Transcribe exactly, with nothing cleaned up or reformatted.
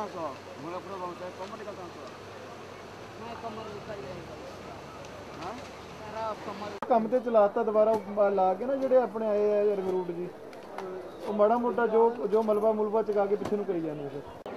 कहाँ से हो? मुलापुर गाँव से। कमर का कहाँ से हो? मैं कमर का ही हूँ। हाँ? सारा कमर। काम तो चलाता दोबारा लाके ना जोड़े अपने आए हैं रंगरूट जी। वो मड़ा मोटा जो जो मलबा मुलबा चका के पिछनू करी जानी है।